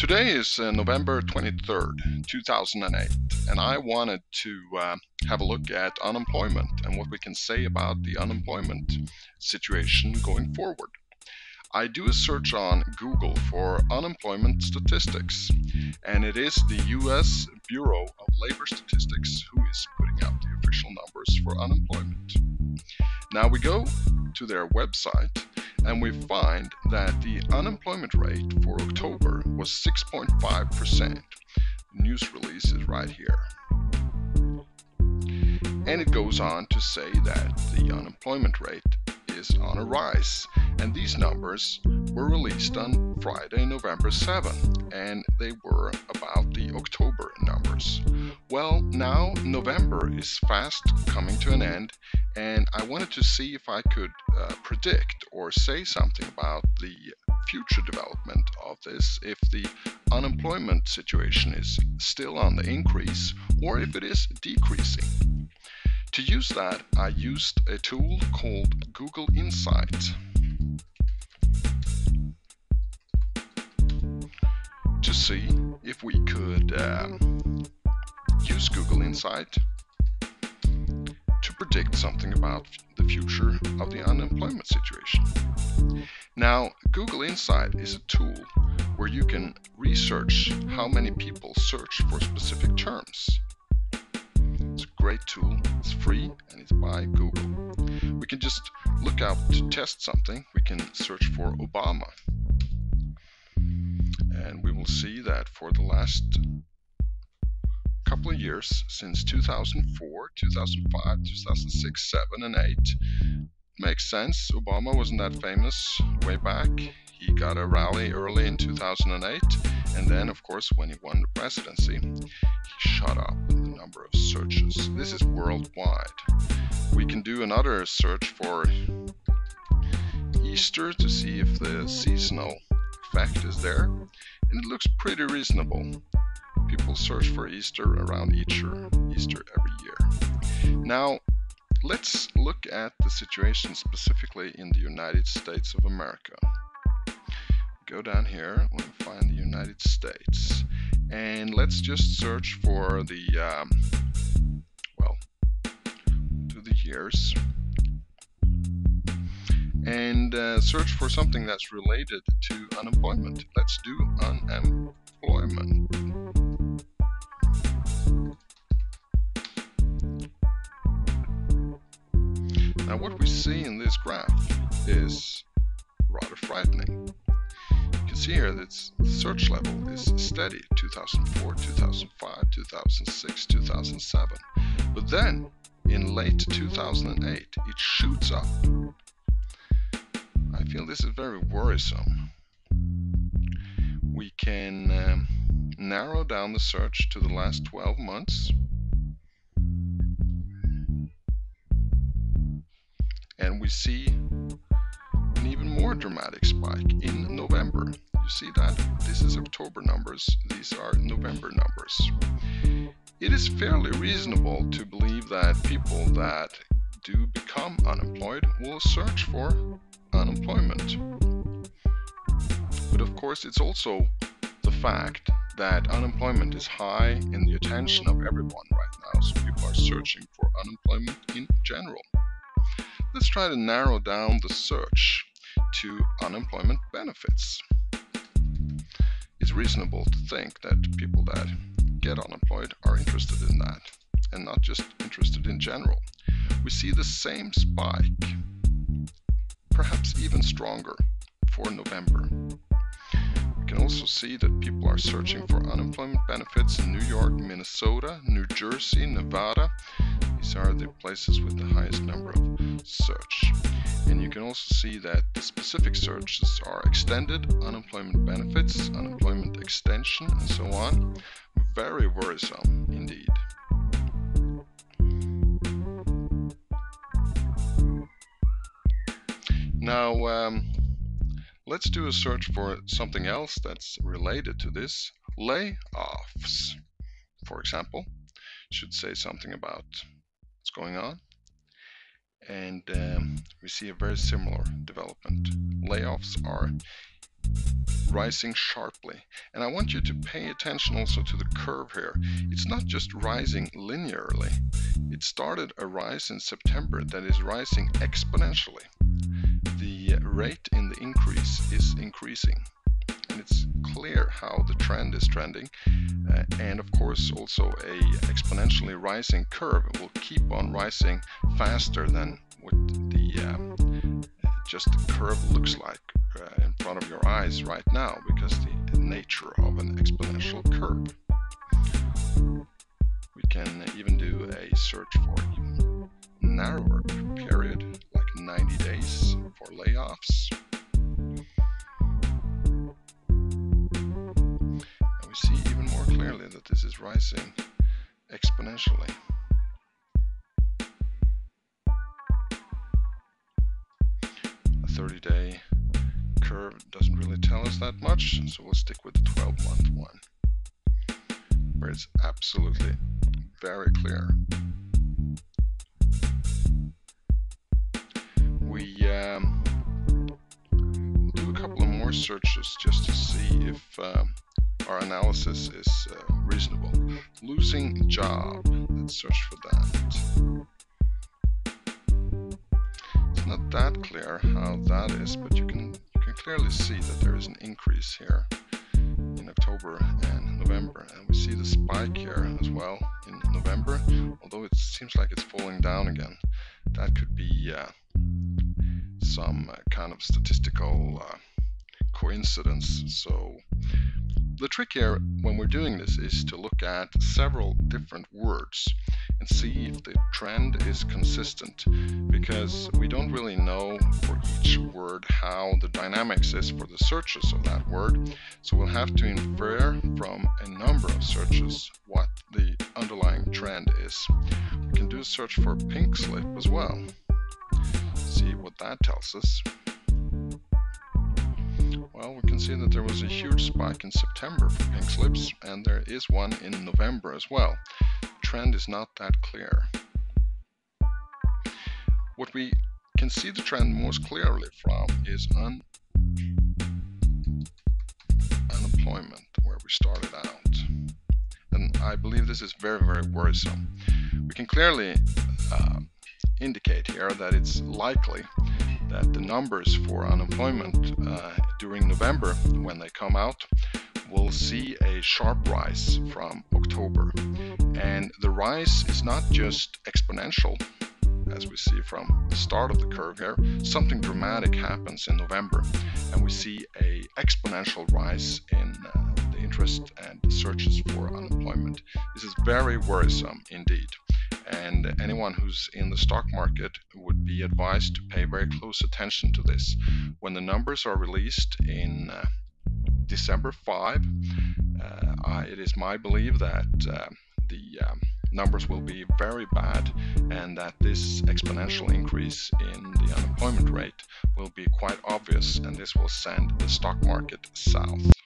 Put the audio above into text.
Today is November 23rd, 2008, and I wanted to have a look at unemployment and what we can say about the unemployment situation going forward. I do a search on Google for unemployment statistics, and it is the U.S. Bureau of Labor Statistics who is putting out the official numbers for unemployment. Now we go to their website, and we find that the unemployment rate for October was 6.5%. The news release is right here. And it goes on to say that the unemployment rate is on a rise. And these numbers were released on Friday, November 7th, and they were about the October numbers. Well, now November is fast coming to an end, and I wanted to see if I could predict or say something about the future development of this, if the unemployment situation is still on the increase or if it is decreasing. To use that, I used a tool called Google Insight to see if we could use Google Insight to predict something about the future of the unemployment situation. Now, Google Insight is a tool where you can research how many people search for specific terms. It's a great tool, it's free, and it's by Google. We can just look up to test something. We can search for Obama. And we will see that for the last couple of years, since 2004, 2005, 2006, 7, and 8, makes sense. Obama wasn't that famous way back. He got a rally early in 2008, and then, of course, when he won the presidency, he shot up the number of searches. This is worldwide. We can do another search for Easter to see if the seasonal effect is there, and it looks pretty reasonable. People search for Easter around Easter every year. Now, let's look at the situation specifically in the United States of America. Go down here, we'll find the United States, and let's just search for the, well, to the years, and search for something that's related to unemployment. Let's do unemployment. Now what we see in this graph is rather frightening. You can see here that the search level is steady, 2004, 2005, 2006, 2007. But then, in late 2008, it shoots up. I feel this is very worrisome. We can narrow down the search to the last 12 months. And we see an even more dramatic spike in November. You see that? This is October numbers. These are November numbers. It is fairly reasonable to believe that people that do become unemployed will search for unemployment. But of course, it's also the fact that unemployment is high in the attention of everyone right now, so people are searching for unemployment in general. Let's try to narrow down the search to unemployment benefits. It's reasonable to think that people that get unemployed are interested in that, and not just interested in general. We see the same spike, perhaps even stronger, for November. We can also see that people are searching for unemployment benefits in New York, Minnesota, New Jersey, Nevada. These are the places with the highest number of search. And you can also see that the specific searches are extended, unemployment benefits, unemployment extension, and so on. Very worrisome indeed. Now, let's do a search for something else that's related to this. Layoffs, for example, should say something about what's going on, and we see a very similar development. Layoffs are rising sharply. And I want you to pay attention also to the curve here. It's not just rising linearly. It started a rise in September that is rising exponentially. The rate in the increase is increasing. And it's clear how the trend is trending. And of course also an exponentially rising curve will keep on rising faster than what the curve looks like in front of your eyes right now, because the nature of an exponential curve. We can even do a search for even narrower period, like 90 days for layoffs. And we see even more clearly that this is rising exponentially. A 30-day curve doesn't really tell us that much, so we'll stick with the 12-month one, where it's absolutely very clear. We do a couple of more searches just to see if our analysis is reasonable. Losing job, let's search for that. It's not that clear how that is, but you can clearly see that there is an increase here in October and November, and we see the spike here as well in November, although it seems like it's falling down again. That could be some kind of statistical coincidence. So the trick here when we're doing this is to look at several different words and see if the trend is consistent, because we don't really know for each word how the dynamics is for the searches of that word. So we'll have to infer from a number of searches what the underlying trend is. We can do a search for pink slip as well, see what that tells us. Well, we can see that there was a huge spike in September for pink slips, and there is one in November as well. The trend is not that clear. What we can see the trend most clearly from is unemployment, where we started out. And I believe this is very, very worrisome. We can clearly indicate here that it's likely that the numbers for unemployment during November, when they come out, will see a sharp rise from October. And the rise is not just exponential, as we see from the start of the curve here. Something dramatic happens in November, and we see an exponential rise in the interest and searches for unemployment. This is very worrisome indeed. And anyone who's in the stock market would be advised to pay very close attention to this. When the numbers are released in December 5, it is my belief that the numbers will be very bad, and that this exponential increase in the unemployment rate will be quite obvious, and this will send the stock market south.